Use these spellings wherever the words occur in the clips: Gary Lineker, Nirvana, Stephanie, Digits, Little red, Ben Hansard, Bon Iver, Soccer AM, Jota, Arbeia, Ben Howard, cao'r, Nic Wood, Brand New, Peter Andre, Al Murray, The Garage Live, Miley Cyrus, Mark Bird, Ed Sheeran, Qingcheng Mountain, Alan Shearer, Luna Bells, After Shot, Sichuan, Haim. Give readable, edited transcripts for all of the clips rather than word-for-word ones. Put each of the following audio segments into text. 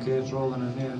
Okay, it's rolling in here.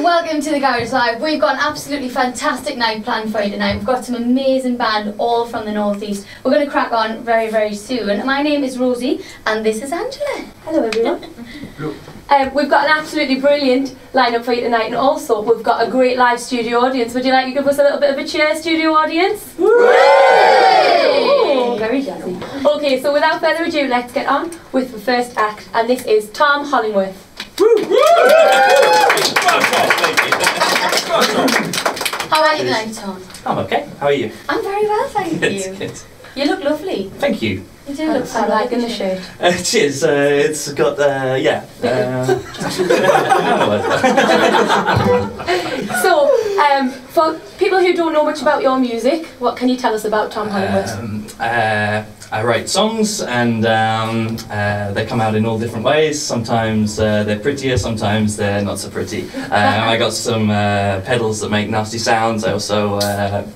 Welcome to The Garage Live. We've got an absolutely fantastic night planned for you tonight. We've got some amazing band all from the North East. We're going to crack on very, very soon. My name is Rosie and this is Angela. Hello everyone. Hello. We've got an absolutely brilliant lineup for you tonight, and also we've got a great live studio audience. Would you like to give us a little bit of a cheer, studio audience? Whee! Very jazzy. Okay, so without further ado, let's get on with the first act, and this is Tom Hollingworth. How are you tonight, Tom? I'm okay. How are you? I'm very well, thank you. Good. You look lovely. Thank you. You do look fab, like in the shirt. Cheers. It's got yeah. So, for people who don't know much about your music, what can you tell us about Tom Hollingworth? I write songs, and they come out in all different ways. Sometimes they're prettier, sometimes they're not so pretty. I got some pedals that make nasty sounds. I also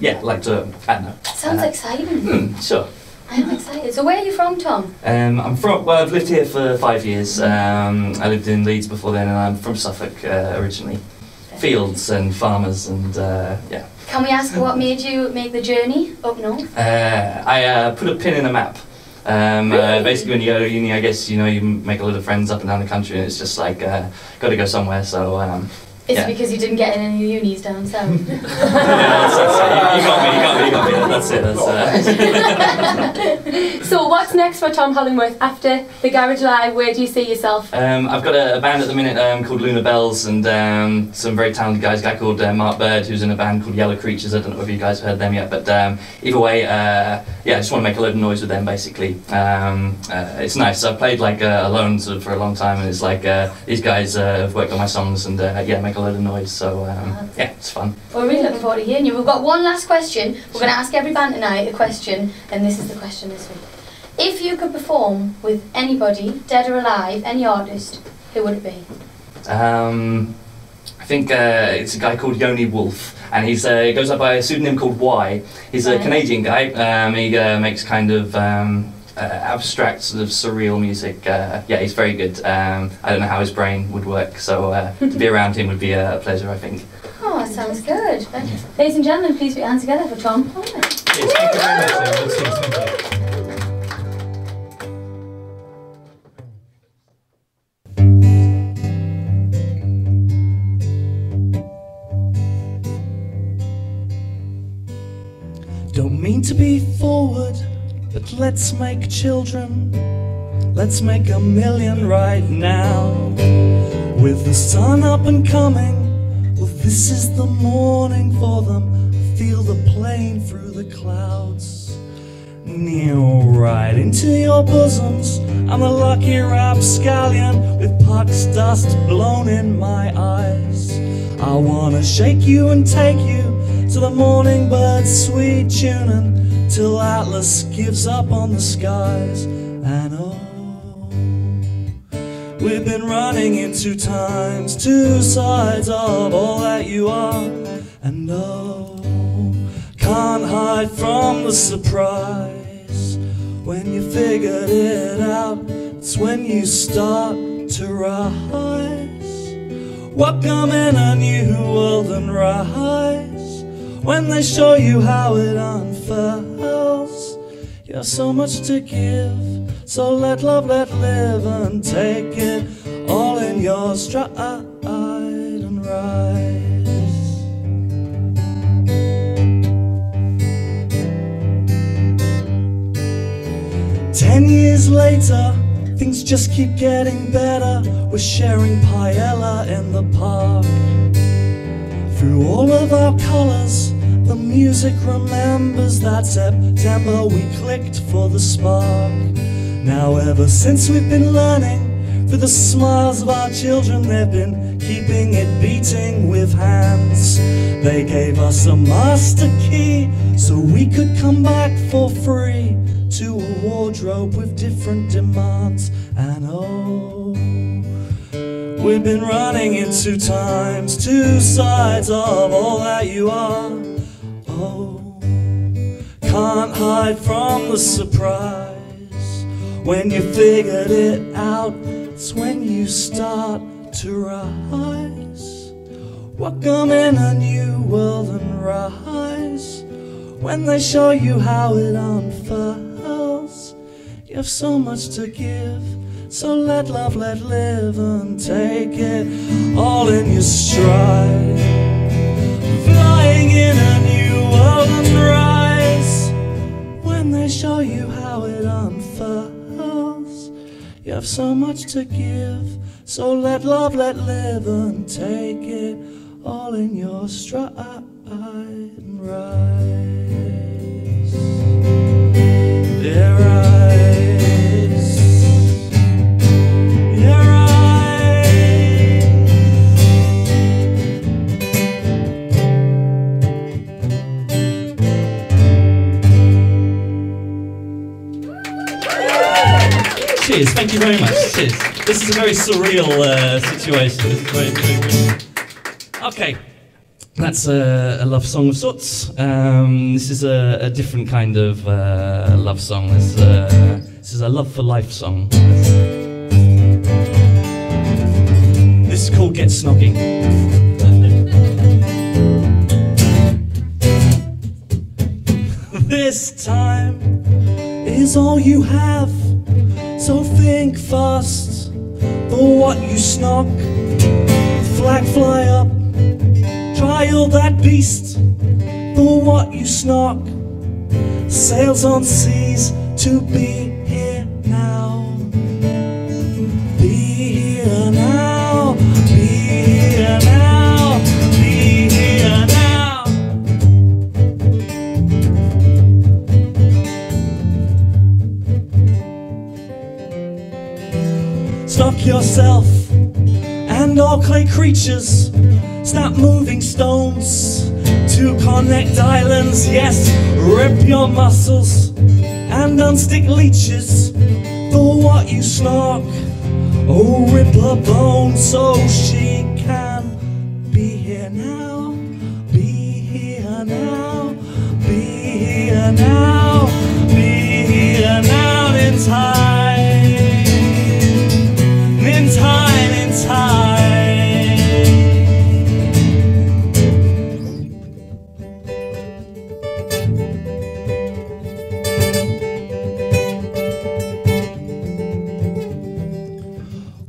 yeah, like to, I don't know. Sounds exciting. Sure. I'm excited. So where are you from, Tom? I'm from, well, I've lived here for 5 years. I lived in Leeds before then, and I'm from Suffolk originally. Fields and farmers and yeah. Can we ask what made you make the journey up north? I put a pin in a map. Really? Basically when you go to uni, I guess, you know, you make a lot of friends up and down the country, and it's just like, got to go somewhere, so... It's because you didn't get in any unis down south. You got me, that's it. That's, So what's next for Tom Hollingworth after The Garage Live? Where do you see yourself? I've got a band at the minute called Luna Bells, and some very talented guys, a guy called Mark Bird, who's in a band called Yellow Creatures. I don't know if you guys have heard them yet, but either way, yeah, I just want to make a load of noise with them, basically. It's nice. I've played like alone sort of for a long time, and it's like these guys have worked on my songs, and yeah, make a load of noise, so yeah, it's fun. Well, we're really looking forward to hearing you. We've got one last question. We're going to ask every band tonight a question, and this is the question this week. If you could perform with anybody, dead or alive, any artist, who would it be? I think it's a guy called Yoni Wolf, and he goes up by a pseudonym called Y. He's a Canadian guy. He makes kind of... abstract, sort of surreal music. Yeah, he's very good. I don't know how his brain would work, so to be around him would be a pleasure, I think. Oh, that sounds good. Ladies and gentlemen, please put your hands together for Tom. All right. Yes, thank you very much. Don't mean to be forward, but let's make children, let's make a million right now. With the sun up and coming, well, this is the morning for them. I feel the plane through the clouds, kneel right into your bosoms. I'm a lucky rapscallion with pucks dust blown in my eyes. I wanna shake you and take you to the morning bird's sweet tuning, till Atlas gives up on the skies. And oh, we've been running into times, two sides of all that you are. And oh, can't hide from the surprise when you figured it out. It's when you start to rise. Welcome in a new world and rise when they show you how it unfurls. You have so much to give, so let love, let live, and take it all in your stride and rise. 10 years later, things just keep getting better. We're sharing paella in the park. Through all of our colours, the music remembers that September we clicked for the spark. Now ever since we've been learning, through the smiles of our children, they've been keeping it beating with hands. They gave us a master key so we could come back for free to a wardrobe with different demands. And oh, we've been running in two times, two sides of all that you are. Oh, can't hide from the surprise. When you figured it out, it's when you start to rise. Welcome in a new world and rise. When they show you how it unfurls, you have so much to give. So let love, let live, and take it all in your stride. Flying in a new world and rise. When they show you how it unfurls, you have so much to give, so let love, let live, and take it all in your stride and rise. Yeah, rise. Yeah, cheers, thank you very much. Cheers. This is a very surreal situation. This is very, very... Okay, that's a love song of sorts. This is a different kind of love song. This is a love for life song. This is called Get Snogging. This time is all you have, so think fast for what you snog. Flag fly up, trial that beast for what you snog. Sails on seas to be here now. Be here now, be here now, be here now. Stock yourself and all clay creatures. Snap moving stones to connect islands. Yes, rip your muscles and unstick leeches for what you snog. Oh, rip her bone so she can be here now, be here now, be here now, be here now in time. Time and time.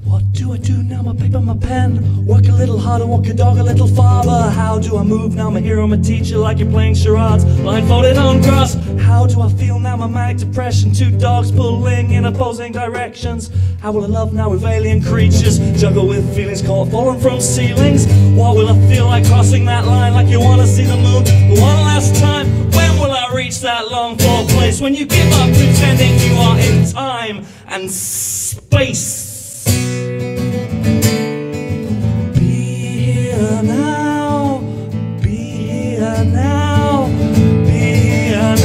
What do I do now? My paper, my pen. Work a little harder, walk a dog a little farther. How do I move now? I'm a hero, I'm a teacher, like you're playing charades. Blindfolded on grass. How do I feel now? My manic depression, two dogs pulling in opposing directions. How will I love now with alien creatures? Juggle with feelings caught falling from ceilings. What will I feel like crossing that line? Like you wanna see the moon one last time. When will I reach that longed for place? When you give up pretending you are in time and space. Be here now, be here now, be here now.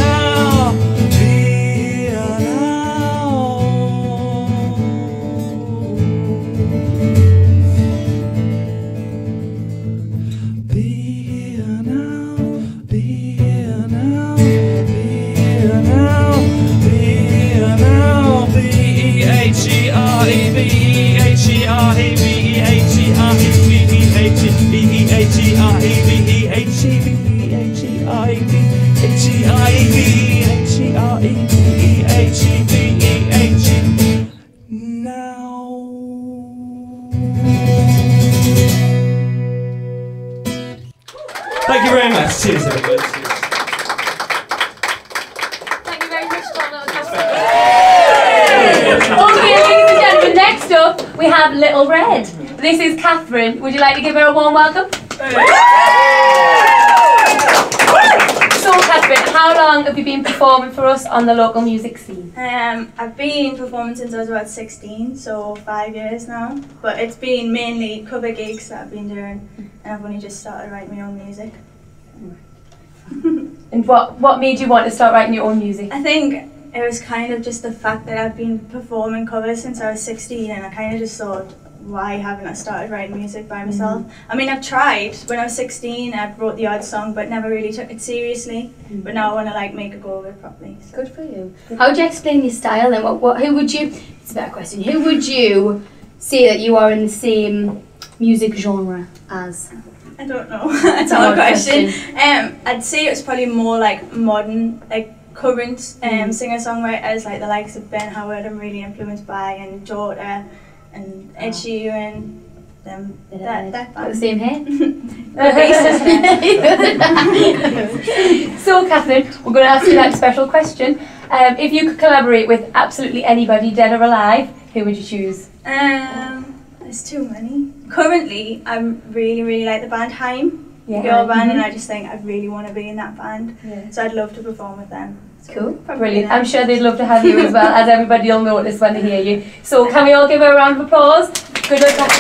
Thank you very much. Cheers, everybody. Thank you very much, Tom. Next up, we have Little Red. This is Catherine. Would you like to give her a warm welcome? Hey. So, Catherine, how long long have you been performing for us on the local music scene? I've been performing since I was about 16, so 5 years now. But it's been mainly cover gigs that I've been doing, and I've only just started writing my own music. And what made you want to start writing your own music? I think it was kind of just the fact that I've been performing covers since I was 16, and I kind of just thought, why haven't I started writing music by myself? I mean, I've tried. When I was 16, I wrote the odd song, but never really took it seriously. But now I want to like make a go of it properly. So. Good for you. How would you explain your style then? Who would you? It's a better question. Who would you say that you are in the same music genre as? I don't know. That's a hard question. I'd say it's probably more like modern, like current singer-songwriters, like the likes of Ben Howard. I'm really influenced by and Jota. And Ed Sheeran, them, that the same hair. So Catherine, we're going to ask you that special question. If you could collaborate with absolutely anybody, dead or alive, who would you choose? There's too many. Currently, I really like the band Haim, girl band, and I just think I really want to be in that band. Yeah. So I'd love to perform with them. Cool, brilliant. I'm sure they'd love to have you as well, as everybody will notice when they hear you. So can we all give her a round of applause? Good luck.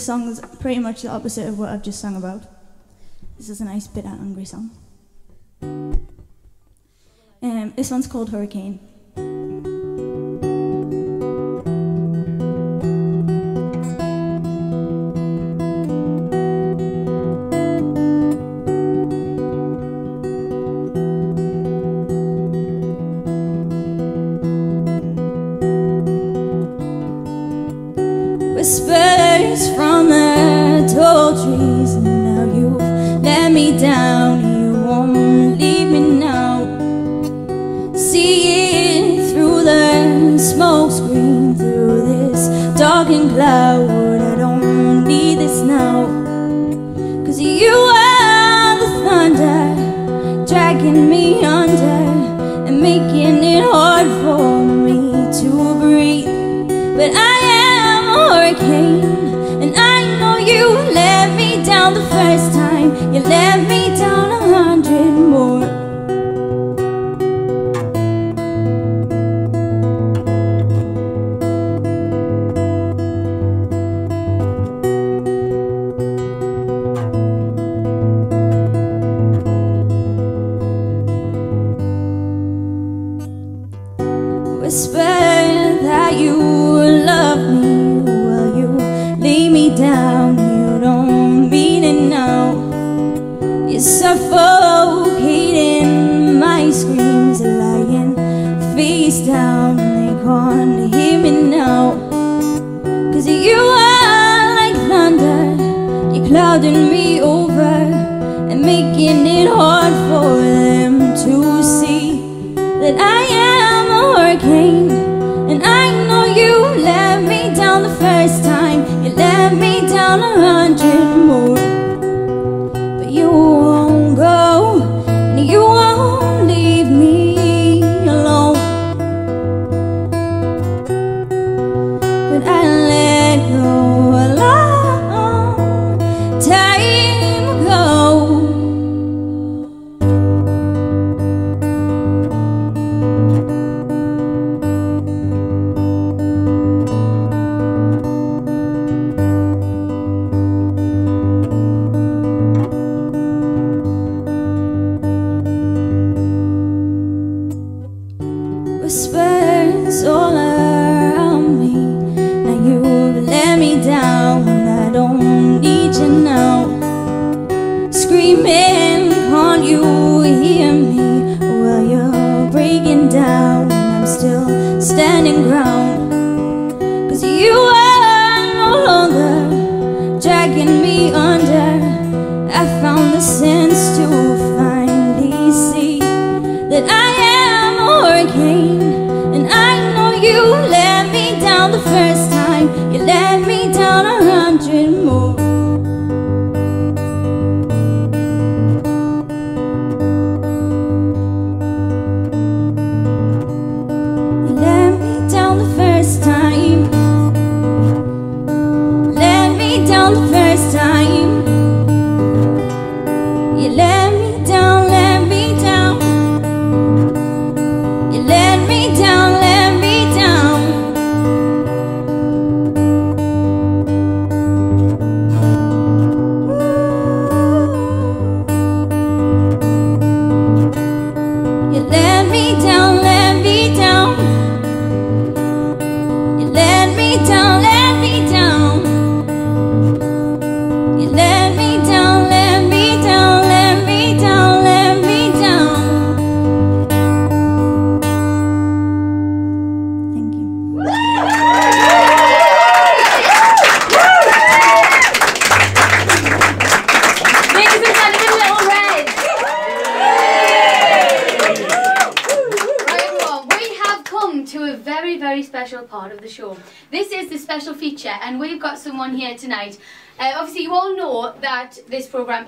this song is pretty much the opposite of what I've just sung about. This is a nice bit of angry song. This one's called Hurricane.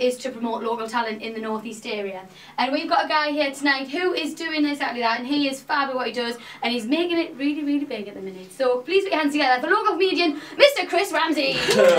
Is to promote local talent in the North East area, and we've got a guy here tonight who is doing exactly that, and he is fab at what he does, and he's making it really, really big at the minute. So please put your hands together for local comedian Mr. Chris Ramsey. Hello.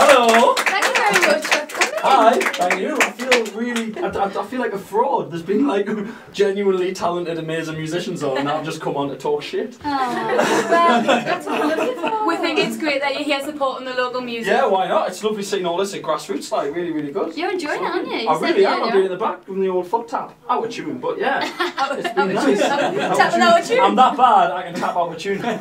Hello. Thank you very much for coming. Hi. Thank you. I feel really, I I feel like a fraud. There's been like genuinely talented, amazing musicians on, and I've just come on to talk shit. Well, we think it's great that you're here supporting the local music. Yeah, why not? It's lovely seeing all this at grassroots, like really, really good. You're enjoying it, aren't you? I really am. I've been in the back doing the old foot tap. Out of tune, but yeah. It's been nice. Tapping out of tune. I'm that bad, I can tap out of tune. So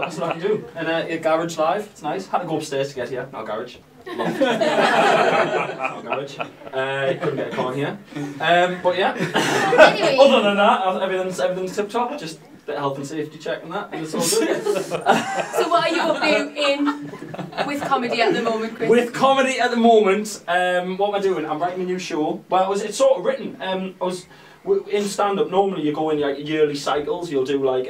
that's what I can do. And a Garage Live, it's nice. Had to go upstairs to get here, not a garage. Couldn't get a car here, but yeah. Anyway. Other than that, everything's tip top. Just a bit of health and safety check and that, and it's all good. So what are you up to in with comedy at the moment, Chris? With comedy at the moment, what am I doing? I'm writing a new show. Well, it's sort of written. In stand-up, normally you go in like yearly cycles. You'll do like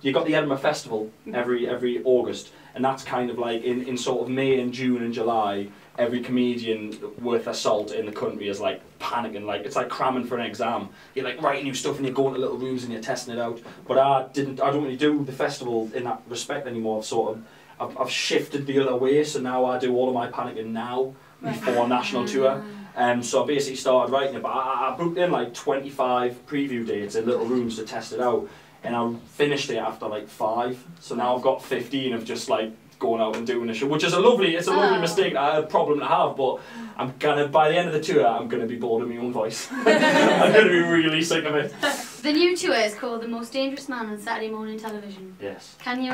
you got the Edinburgh Festival every August, and that's kind of like in sort of May and June and July. Every comedian worth their salt in the country is like panicking, like it's like cramming for an exam. You're like writing new stuff and you're going to little rooms and you're testing it out. But I don't really do the festival in that respect anymore. I've shifted the other way, so now I do all of my panicking now before a national tour. So I basically started writing it, but I booked in like 25 preview dates in little rooms to test it out, and I finished it after like 5. So now I've got 15 of just like going out and doing a show, which is a lovely mistake, a problem to have, but I'm gonna, by the end of the tour, I'm gonna be bored of my own voice. I'm gonna be really sick of it. The new tour is called The Most Dangerous Man on Saturday Morning Television. Yes. Can you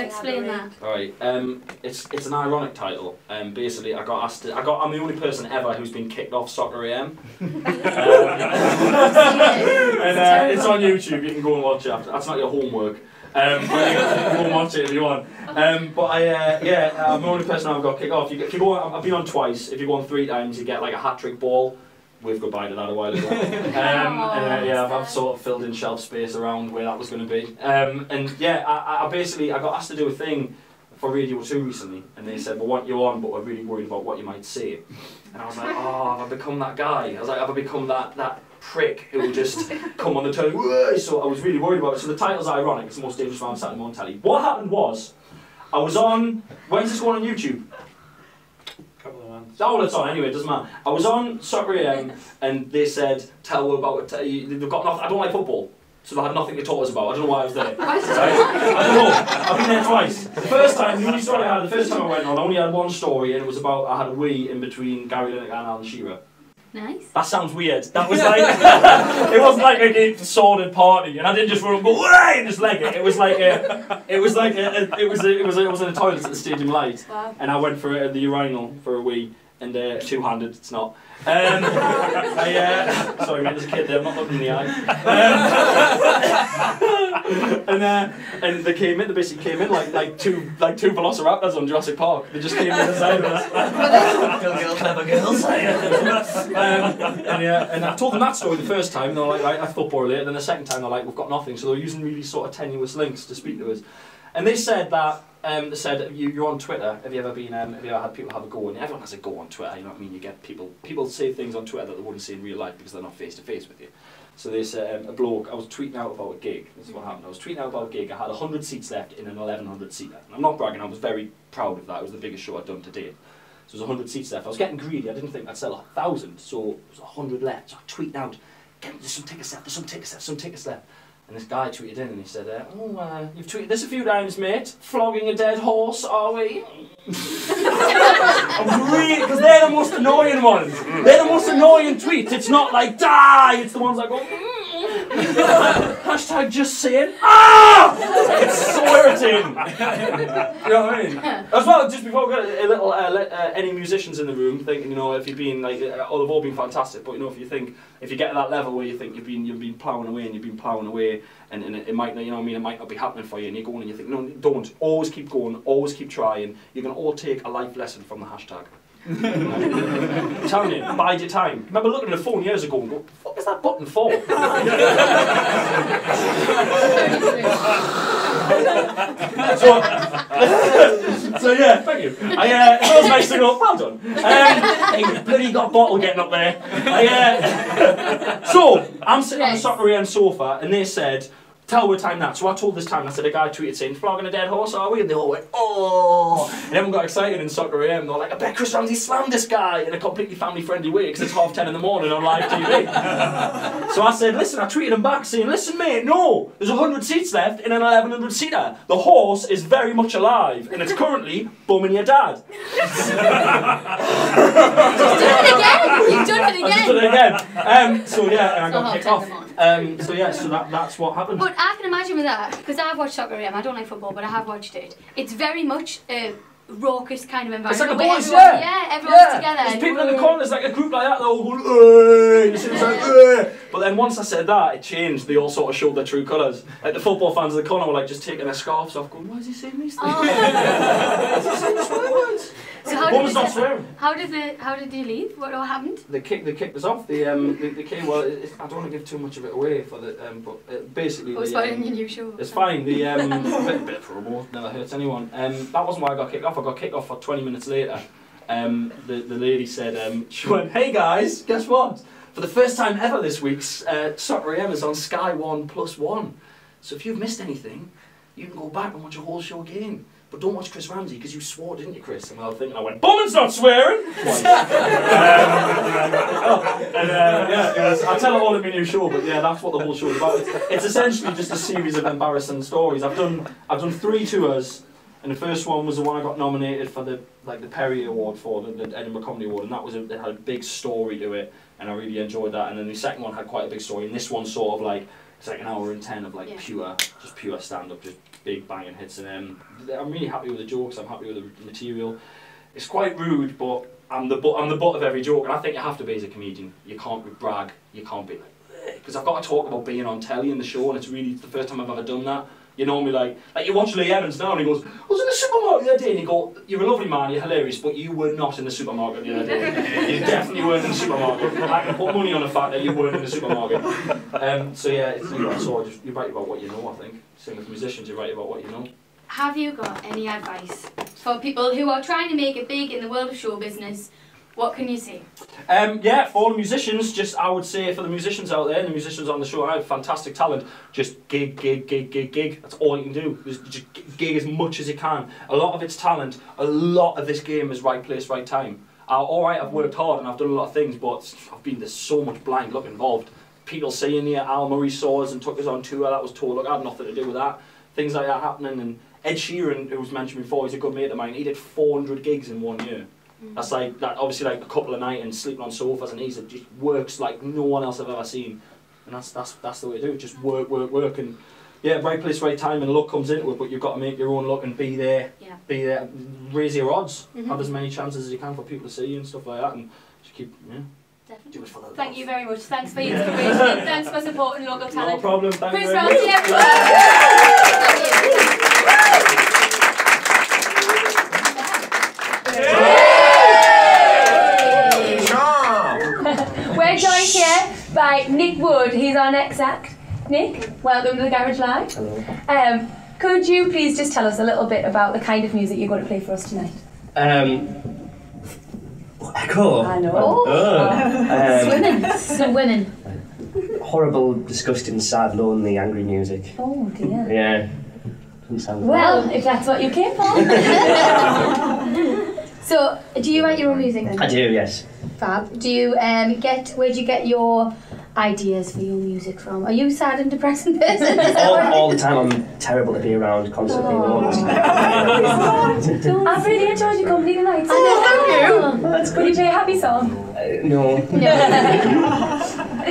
explain that? Alright, it's an ironic title. Basically, I got asked. I'm the only person ever who's been kicked off Soccer AM. And it's on YouTube. You can go and watch it after. That's not your homework. But you can watch it if you want. I'm the only person I've got kicked off. If you go, I've been on twice. If you go on 3 times, you get like a hat-trick ball. We've got by to that a while ago. I've sort of filled in shelf space around where that was going to be. I got asked to do a thing for Radio 2 recently, and they said, "We want you on, but we're really worried about what you might say." And I was like, "Oh, have I become that guy?" I was like, "Have I become that prick who will just come on the telly?" So I was really worried about it. So the title's ironic. It's The Most Dangerous Man on Saturday Morning Telly. What happened was, I was on. When's this one on YouTube? Oh, it's on anyway, it doesn't matter. I was on Soccer AM and they said, tell her about it. They've got nothing. I don't like football, so they had nothing to talk us about. I don't know why I was there. I don't know. I've been there twice. The first time, the first time I went on, I only had one story, and it was about I had a wee in between Gary Lineker and Alan Shearer. Nice. That sounds weird. That was like it wasn't like a sordid party, and I didn't just run and go way and just leg it. It was in the toilets at the Stadium Light, and I went for the urinal for a wee. And two-handed, it's not. Sorry, mate, there's a kid there, I'm not looking in the eye. And they came in. They basically came in like two velociraptors on Jurassic Park. They just came in the side of us. Clever girls. And I told them that story the first time, and they were like, right, that's football related. Then the second time, they're like, we've got nothing. So they were using really sort of tenuous links to speak to us. And they said that. They said, you're on Twitter. Have you ever been? Have you ever had people have a go? And everyone has a go on Twitter. You know what I mean? You get people say things on Twitter that they wouldn't say in real life because they're not face to face with you. So they said, a bloke. I was tweeting out about a gig. This is what happened. I was tweeting out about a gig. I had 100 seats left in an 1100 seater. I'm not bragging. I was very proud of that. It was the biggest show I'd done to date. So there was 100 seats left. I was getting greedy. I didn't think I'd sell 1,000. So it was 100 left. So I tweeted out, there's some tickets left. There's some tickets left. Some tickets left. And this guy tweeted in and he said, you've tweeted this a few times, mate. Flogging a dead horse, are we? Because they're the most annoying ones. They're the most annoying tweets. It's not like, die! It's the ones that go, # just saying, ah! It's so irritating. You know what I mean? As well, just before we got a little, any musicians in the room thinking, if you've been, oh, they've all been fantastic, but if you think, if you get to that level where you think you've been ploughing away and you've been ploughing away, and it might not, it might not be happening for you, and you're going and you think, no, don't, always keep going, always keep trying, you're going to all take a life lesson from the #. I'm telling you, bide your time. I remember looking at the phone years ago and go, what the fuck is that button for? So yeah, thank you. That was my signal, well done. Hey, bloody got a bottle getting up there. So, I'm sitting on the Soccer AM sofa and they said, tell what time that. So I told this time, I said, a guy tweeted saying, flogging a dead horse, are we? And they all went, oh! And everyone got excited in Soccer AM. They're like, I bet Chris Ramsey slammed this guy in a completely family-friendly way because it's 10:30 in the morning on live TV. So I said, listen, I tweeted him back saying, listen, mate, no, there's 100 seats left in an 1100-seater. The horse is very much alive and it's currently bumming your dad. Just do it again! You've done it again! I've done it again. So yeah, and I got kicked off. So yeah, so that's what happened. But I can imagine with that, because I've watched Soccer AM, I don't like football, but I have watched it. It's very much a raucous kind of environment. It's like a boys, yeah. Yeah, everyone's together. There's people in the corners, like a group like that, they're all going, hey! It seems like, hey! But then once I said that, it changed. They all sort of showed their true colours. Like the football fans in the corner were like just taking their scarves off, going, why is he saying these things? Why is he saying swear words? So how did you leave? What all happened? They kicked us off. They came. Well, I don't want to give too much of it away for the. But basically, it's fine. Your new show. It's fine. The bit of promo never hurts anyone. That wasn't why I got kicked off. I got kicked off for 20 minutes later. The lady said, she went, "Hey guys, guess what? For the first time ever this week's Soccer AM is on Sky 1+1. So if you've missed anything, you can go back and watch a whole show again. But don't watch Chris Ramsey because you swore, didn't you, Chris?" And I was thinking, I went, "Bowman's not swearing!" Twice. I tell it all in my new show, but yeah, that's what the whole show is about. It's essentially just a series of embarrassing stories. I've done 3 tours, and the first one was the one I got nominated for the Perry Award for, the Edinburgh Comedy Award, and that was it had a big story to it, and I really enjoyed that. And then the second one had quite a big story, and this one sort of like. It's like 1 hour and 10 of like pure stand-up, just big banging hits, and I'm really happy with the jokes. I'm happy with the material. It's quite rude, but I'm the butt of every joke, and I think you have to be as a comedian. You can't brag. You can't be like, because I've got to talk about being on telly in the show, and it's really the first time I've ever done that. You normally like you watch Lee Evans now, and he goes, "I was in the supermarket the other day," and you go, "You're a lovely man, you're hilarious, but you were not in the supermarket the other day. You definitely weren't in the supermarket. I can put money on the fact that you weren't in the supermarket." So yeah, it's sort of, you're right about what you know. I think, same with musicians, you're right about what you know. Have you got any advice for people who are trying to make it big in the world of show business? What can you say? Yeah, for all the musicians, I would say for the musicians out there, and the musicians on the show, I have fantastic talent. Just gig, gig, gig, gig, gig. That's all you can do. Just gig as much as you can. A lot of it's talent. A lot of this game is right place, right time. All right, I've worked hard and I've done a lot of things, but there's so much blind luck involved. People saying here, Al Murray saw us and took us on tour. That was tour luck. I had nothing to do with that. Things like that happening. And Ed Sheeran, who was mentioned before, he's a good mate of mine. He did 400 gigs in 1 year. That's like that. Obviously, like a couple of nights and sleeping on sofas, and he's just works like no one else I've ever seen, and that's the way to do it. Just work, work, work, and yeah, right place, right time, and luck comes into it. But you've got to make your own luck and be there. Yeah. Be there. Raise your odds. Have as many chances as you can for people to see you and stuff like that, and just keep Definitely. Do it for that. Thank you very much. Thanks for your inspiration. Thanks for supporting local talent. No problem. Thank you. Chris Ramsey, everyone. We're joined here by Nic Wood. He's our next act. Nic, welcome to the Garage Live. Hello. Could you please just tell us a little bit about the kind of music you're going to play for us tonight? Echo. I know. Swimming. Horrible, disgusting, sad, lonely, angry music. Oh dear. Yeah. Doesn't sound well, if that's what you came for. So, do you write your own music then? I do, yes. Fab. Do you where do you get your ideas for your music from? Are you a sad and depressing person? all the time. I'm terrible to be around, constantly lonely. I've really enjoyed your company tonight. I know, thank you. That's good. Would you play a happy song? No.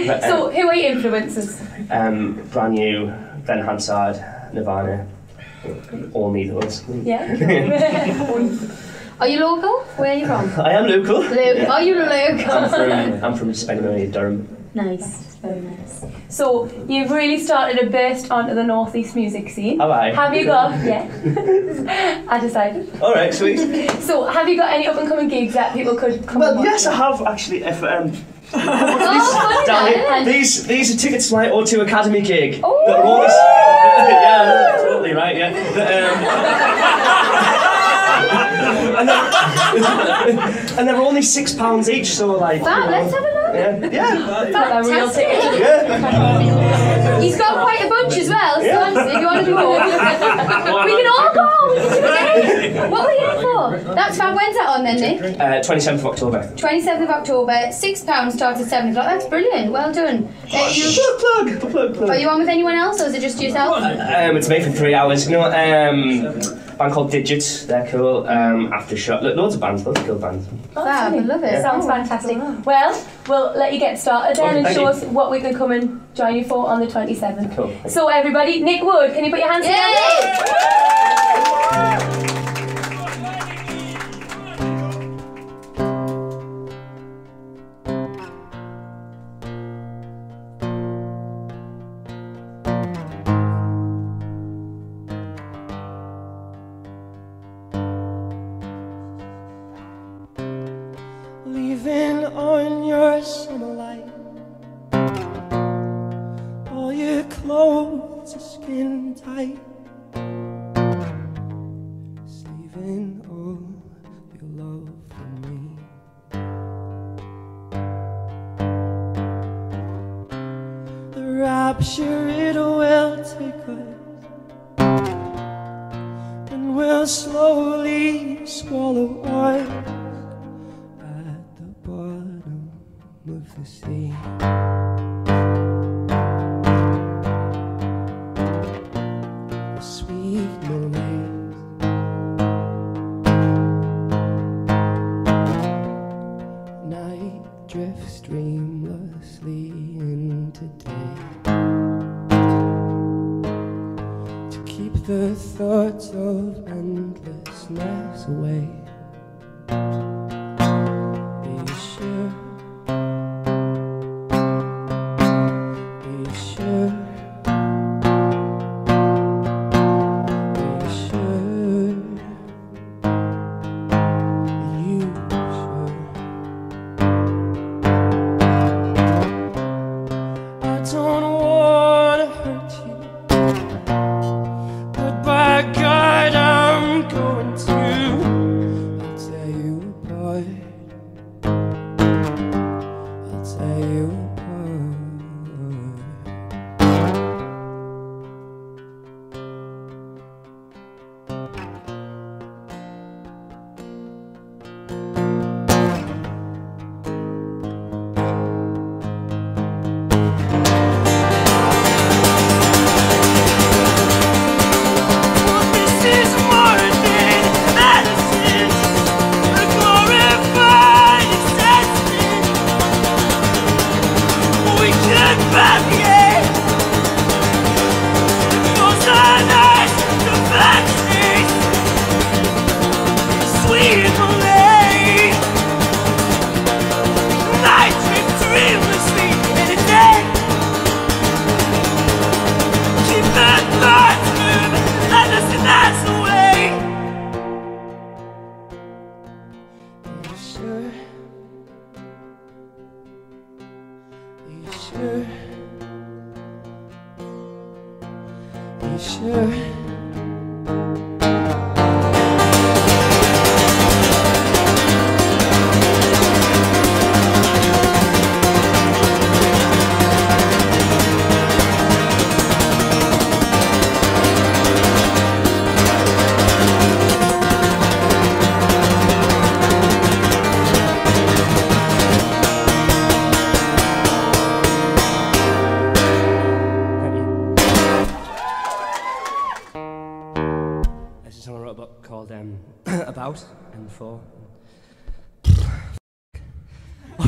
But, so, who are your influences? Brand New, Ben Hansard, Nirvana. All me, those. Yeah. Are you local? Where are you from? I am local. Yeah. Are you local? I'm from Spennymoor, Durham. Nice. Very nice. So, you've really started a burst onto the North East music scene. Have I? Have you got... Yeah. I decided. Alright, sweet. So, have you got any up-and-coming gigs that people could come and watch? Yes, I have, actually. These are tickets to my O2 Academy gig. Oh! Yeah, totally right, yeah. And they were only £6 each, so like... That, let's have a look. Yeah. That's a real ticket. Yeah. He's got quite a bunch as well, so honestly, if you want to do more... We can all go! We can do it! What were you in for? That's fab. When's that on then, Nick? 27th of October. 27th of October, £6 starts at 7 o'clock. That's brilliant, well done. Plug. Are you on with anyone else, or is it just yourself? It's made for 3 hours. No, a band called Digits, they're cool. After Shot, loads of bands, loads of cool bands. Wow, I love it. Yeah. Sounds fantastic. Well, we'll let you get started then and show us what we can come and join you for on the 27th. Cool. So everybody, Nic Wood, can you put your hands together?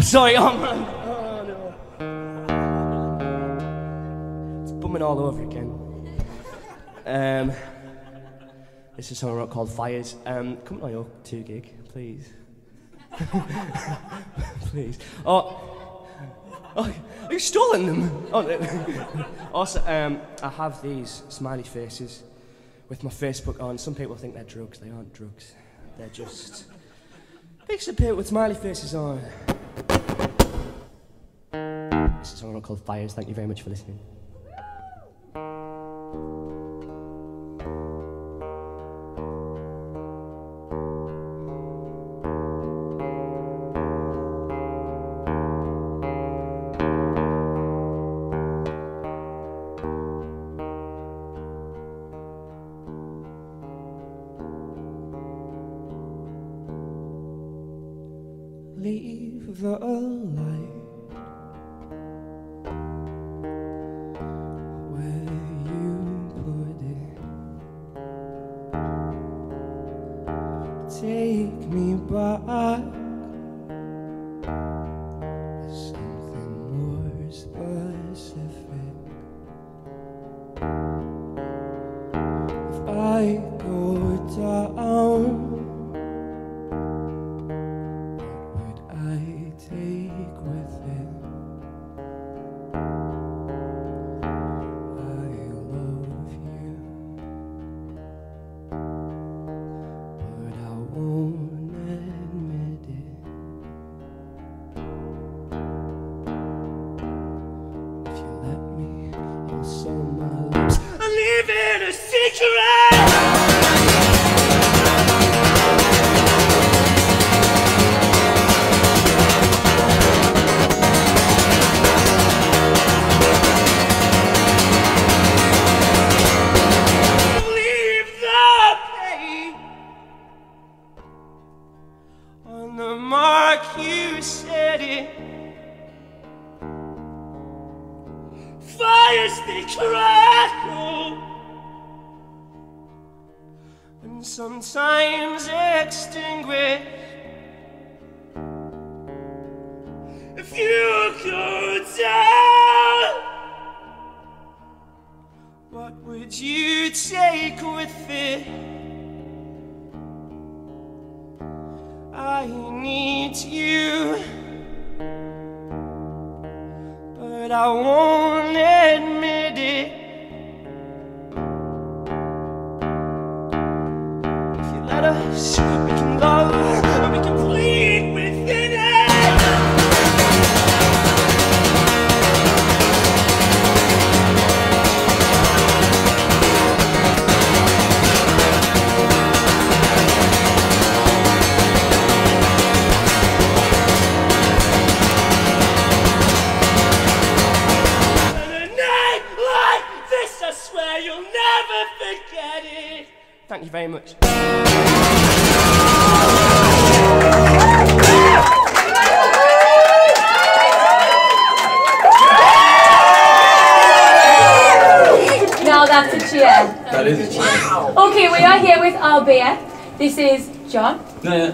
Sorry, oh no. It's bumming all over again. This is a song I wrote called Fires. Come to my O2 gig, please. Please. Oh, you've stolen them. Oh, no. Also, I have these smiley faces with my Facebook on. Some people think they're drugs. They aren't drugs. They're just pictures of people with smiley faces on. This is a song called Fires. Thank you very much for listening. leave the light where you put it. Take me back, something more specific. If I go down,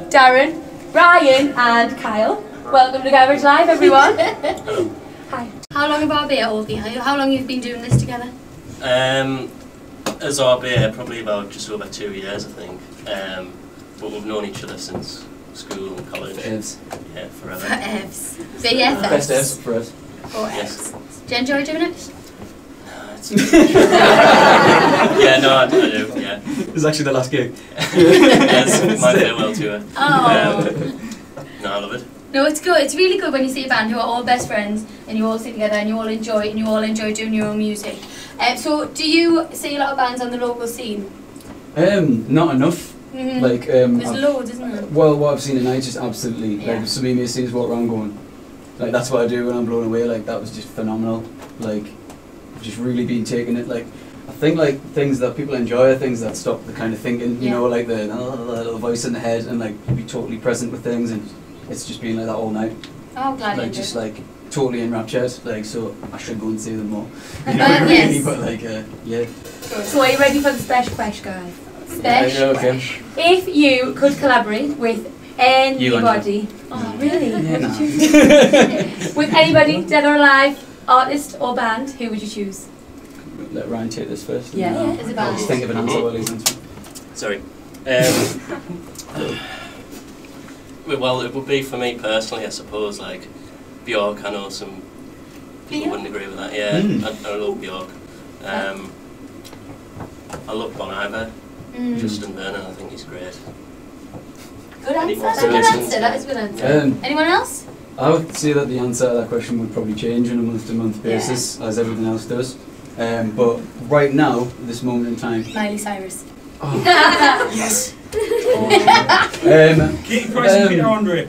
Darren, Ryan and Kyle. Welcome to Garage Live, everyone. Hi. How long have Arbeia all been? How long you've been doing this together? As Arbeia, probably about just over 2 years, I think. But we've known each other since school and college. Evs. Yeah, forever. BFFs. Best Evs for us. Or yes. Do you enjoy doing it? No, it's yeah, no, I do, yeah. This is actually the last gig. Yes, my farewell tour. Oh. No, I love it. No, it's good. It's really good when you see a band who are all best friends and you all sit together and you all enjoy it and you all enjoy doing your own music. So, do you see a lot of bands on the local scene? Not enough. Mm-hmm. Like, there's loads, isn't there? Well, what I've seen at night just absolutely like some of my scenes walk around going, like that's what I do when I'm blown away. Like that was just phenomenal. Like, just really been taking it. Like. I think like things that people enjoy are things that stop the kind of thinking, you know, like the little voice in the head and like be totally present with things, and it's just been like that all night. Oh, glad like you just did. Like totally enraptured, like so I should go and see them more. You know, really, yes. But like yeah. So are you ready for the special question, guys? Special. Okay. If you could collaborate with anybody, oh really? Yeah, nah. With anybody, dead or alive, artist or band, who would you choose? Let Ryan take this first. Yeah, yeah. It's about just think of an answer while he's answering. Sorry. Well, it would be for me personally, I suppose, like Bjork. I know some people wouldn't agree with that. Yeah, I love Bjork. I love Bon Iver. Justin Vernon, I think he's great. Good answer. That's a good answer. That is a good answer. Anyone else? I would say that the answer to that question would probably change on a month-to-month basis, as everything else does. But right now, this moment in time, Miley Cyrus. Oh. Yes. Keep pressing Peter Andre.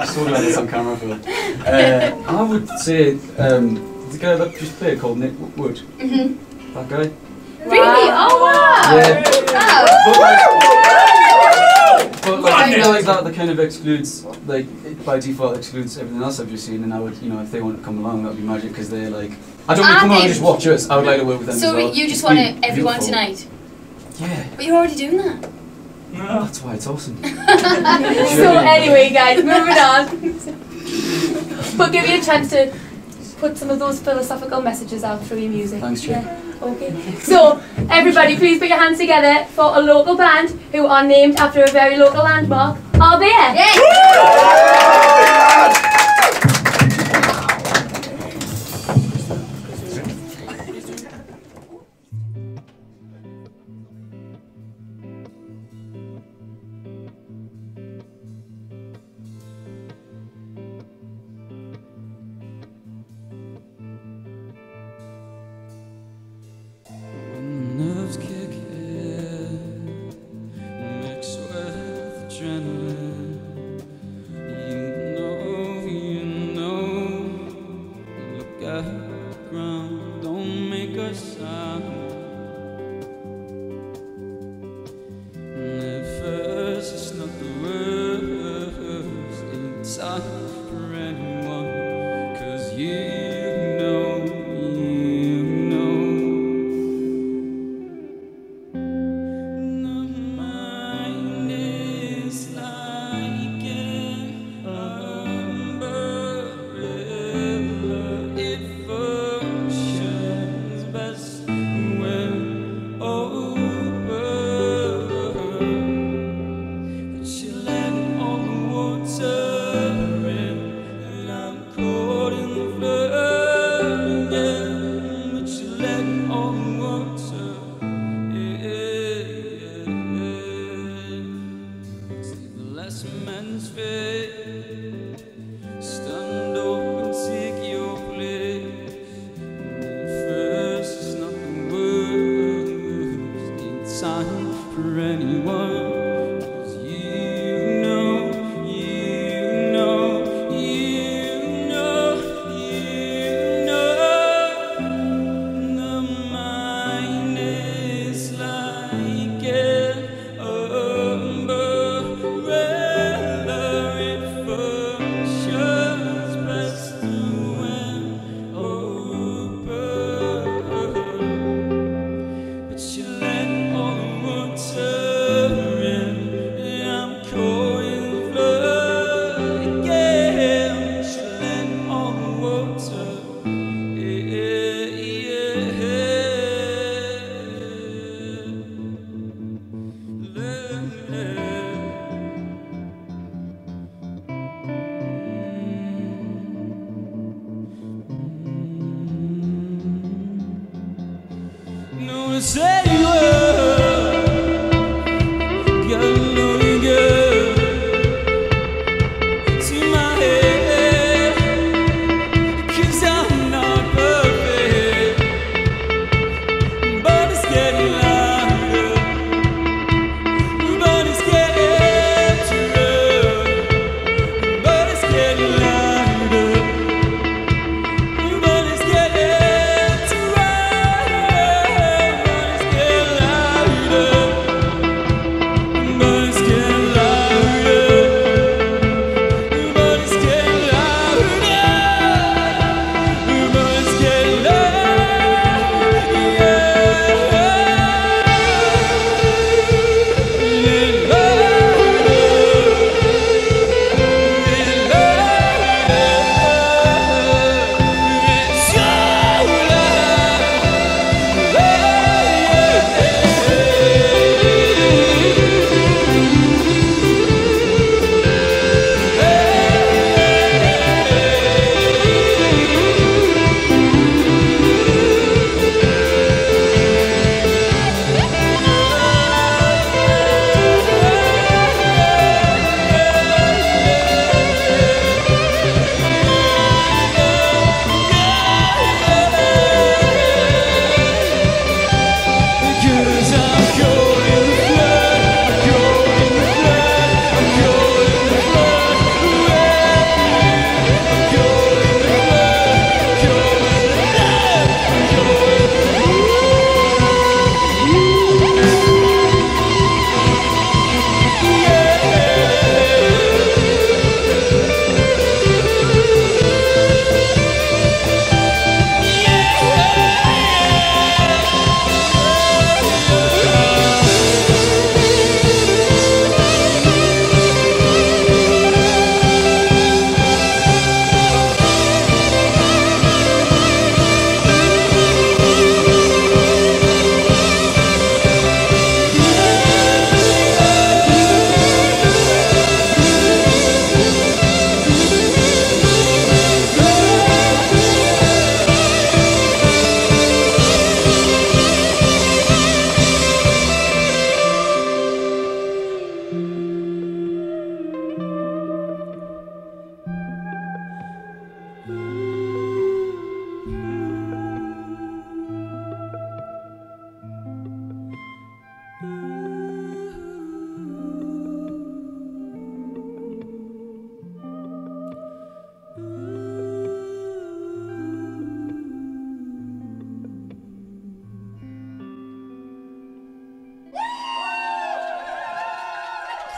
I saw this on camera for. I would say the guy that just played called Nic Wood. That guy. Really? Oh, wow. Yeah. Oh. But like, I realise that kind of excludes, like, it by default excludes everything else I've just seen, and I would, you know, if they want to come along, that would be magic, because they're like, I don't want to come along and just watch us, I would like to work with them as well. So you just want everyone tonight? Yeah. But you're already doing that. No. That's why it's awesome. So anyway, guys, moving on. We'll give you a chance to put some of those philosophical messages out through your music. Thanks, Jim. Yeah. Okay. So everybody, please put your hands together for a local band who are named after a very local landmark, Arbeia. Yes.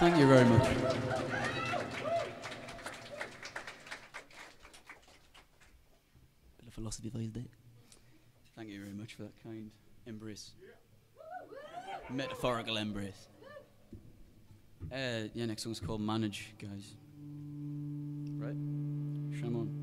Thank you very much. Bit of philosophy for his day. Thank you very much for that kind embrace. Metaphorical embrace. Yeah, next song's called Manage, guys. Right? Shame on.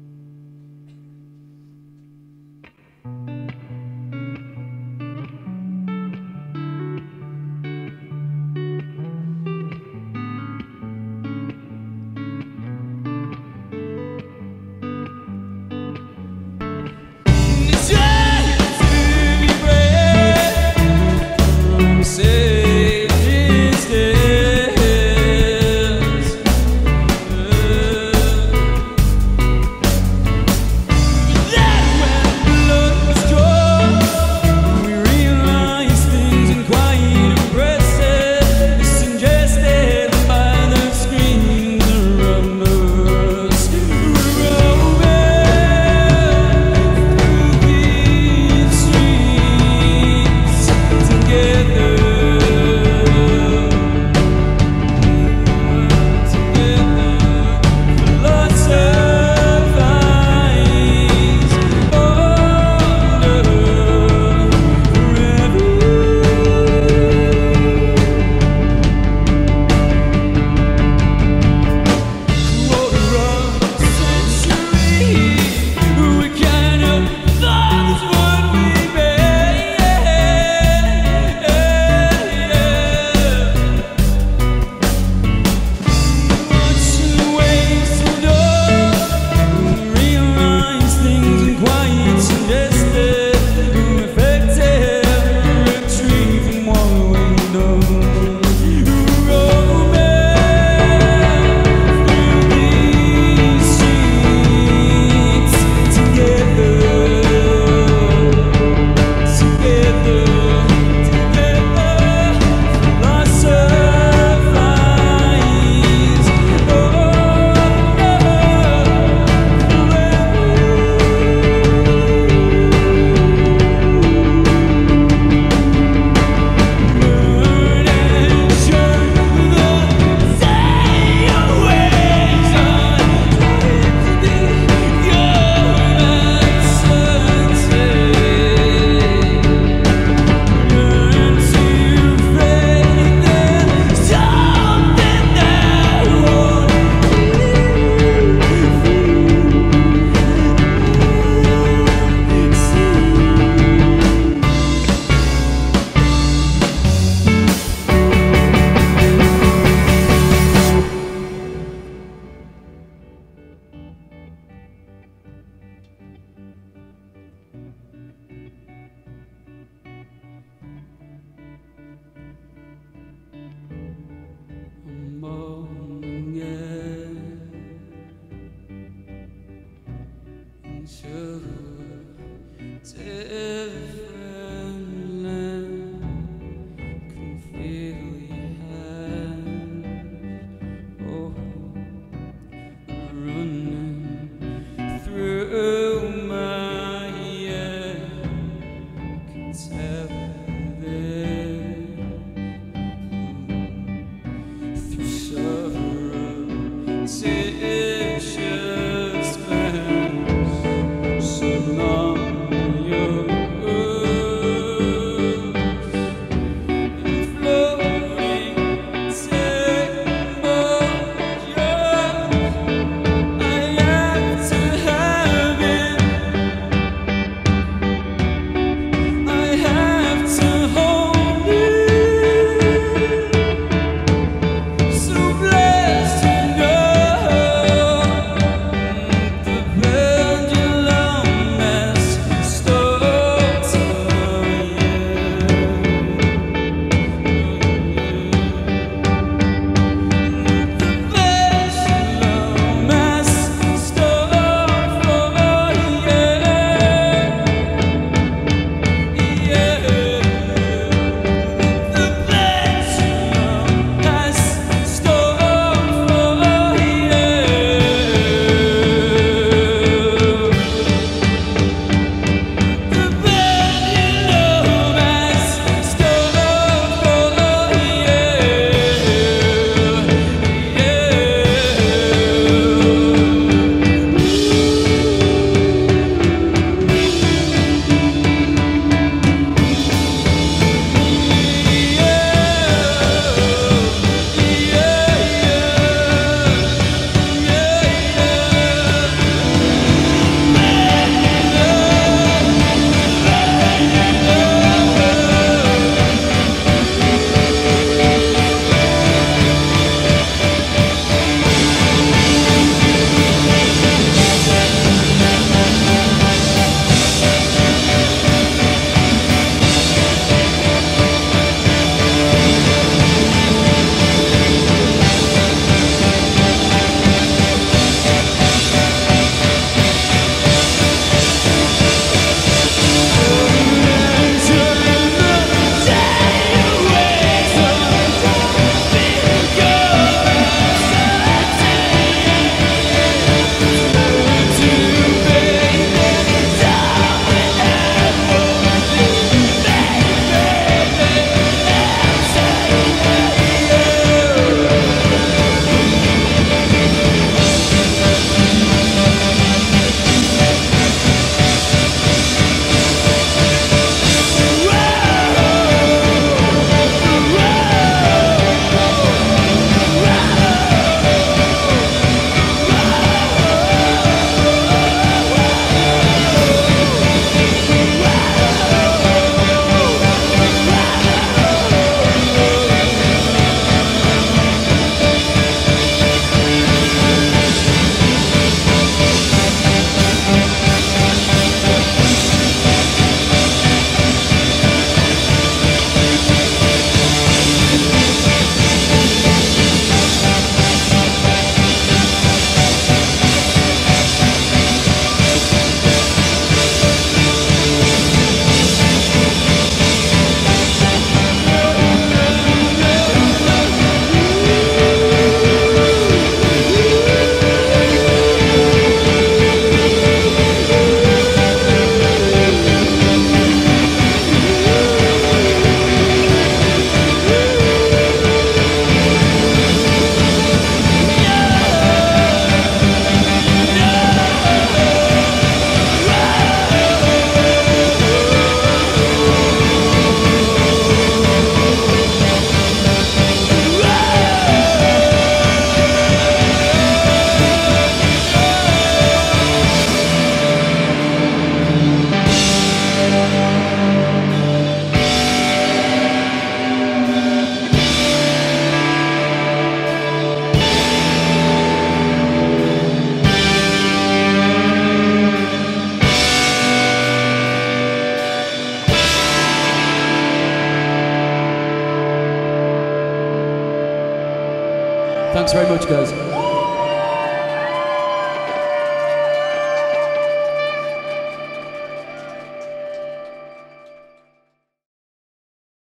Thanks very much, guys.